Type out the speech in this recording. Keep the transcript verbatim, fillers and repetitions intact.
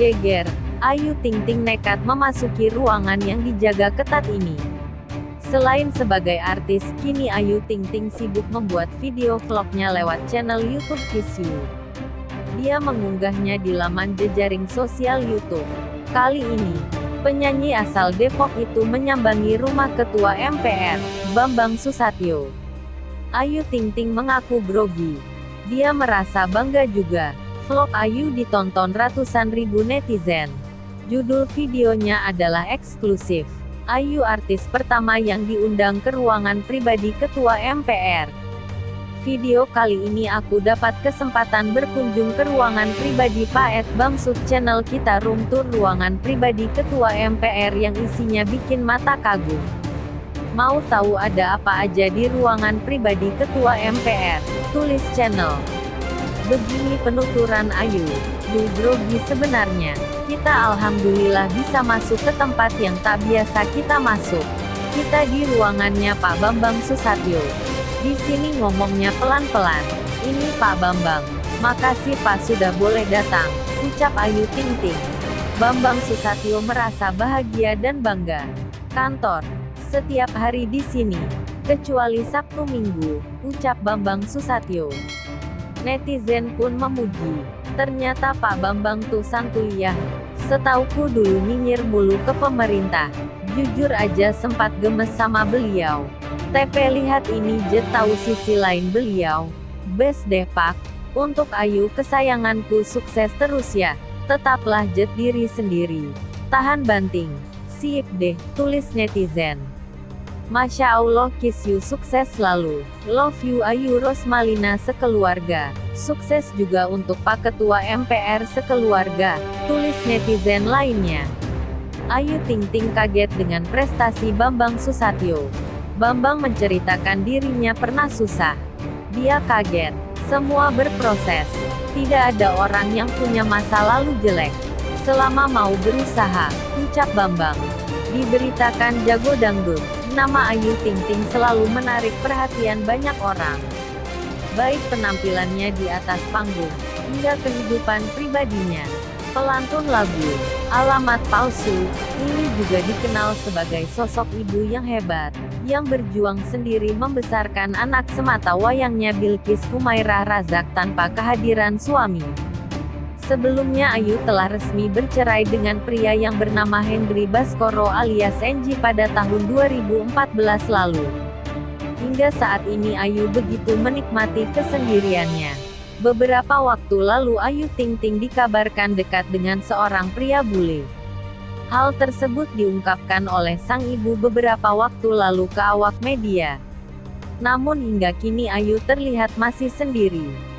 Geger, Ayu Ting Ting nekat memasuki ruangan yang dijaga ketat ini. Selain sebagai artis, kini Ayu Ting Ting sibuk membuat video vlognya lewat channel YouTube Kiss You. Dia mengunggahnya di laman jejaring sosial YouTube. Kali ini, penyanyi asal Depok itu menyambangi rumah Ketua M P R, Bambang Soesatyo. Ayu Ting Ting mengaku grogi. Dia merasa bangga juga. Vlog Ayu ditonton ratusan ribu netizen. Judul videonya adalah eksklusif. Ayu artis pertama yang diundang ke ruangan pribadi Ketua M P R. Video kali ini aku dapat kesempatan berkunjung ke ruangan pribadi Pak Bamsud channel kita, room tour ruangan pribadi Ketua M P R yang isinya bikin mata kagum. Mau tahu ada apa aja di ruangan pribadi Ketua M P R? Tulis channel. Begini penuturan Ayu, duh grogi sebenarnya, kita alhamdulillah bisa masuk ke tempat yang tak biasa kita masuk. Kita di ruangannya Pak Bambang Soesatyo. Di sini ngomongnya pelan-pelan, ini Pak Bambang, makasih Pak sudah boleh datang, ucap Ayu Ting Ting. Bambang Soesatyo merasa bahagia dan bangga. Kantor, setiap hari di sini, kecuali Sabtu Minggu, ucap Bambang Soesatyo. Netizen pun memuji. Ternyata Pak Bambang tuh santuy ya. Setauku dulu nyinyir mulu ke pemerintah. Jujur aja sempat gemes sama beliau. T P lihat ini jet tahu sisi lain beliau. Best deh Pak. Untuk Ayu kesayanganku sukses terus ya. Tetaplah jet diri sendiri. Tahan banting. Sip deh, tulis netizen. Masya Allah, Kiss You sukses selalu. Love you Ayu Rosmalina sekeluarga. Sukses juga untuk Pak Ketua M P R sekeluarga, tulis netizen lainnya. Ayu Ting Ting kaget dengan prestasi Bambang Soesatyo. Bambang menceritakan dirinya pernah susah. Dia kaget, semua berproses. Tidak ada orang yang punya masa lalu jelek. Selama mau berusaha, ucap Bambang. Diberitakan jago dangdut, nama Ayu Ting Ting selalu menarik perhatian banyak orang. Baik penampilannya di atas panggung, hingga kehidupan pribadinya. Pelantun lagu, Alamat Palsu, ini juga dikenal sebagai sosok ibu yang hebat, yang berjuang sendiri membesarkan anak semata wayangnya Bilqis Humaira Razak tanpa kehadiran suami. Sebelumnya Ayu telah resmi bercerai dengan pria yang bernama Hendry Baskoro alias Enji pada tahun dua ribu empat belas lalu. Hingga saat ini Ayu begitu menikmati kesendiriannya. Beberapa waktu lalu Ayu Ting Ting dikabarkan dekat dengan seorang pria bule. Hal tersebut diungkapkan oleh sang ibu beberapa waktu lalu ke awak media. Namun hingga kini Ayu terlihat masih sendiri.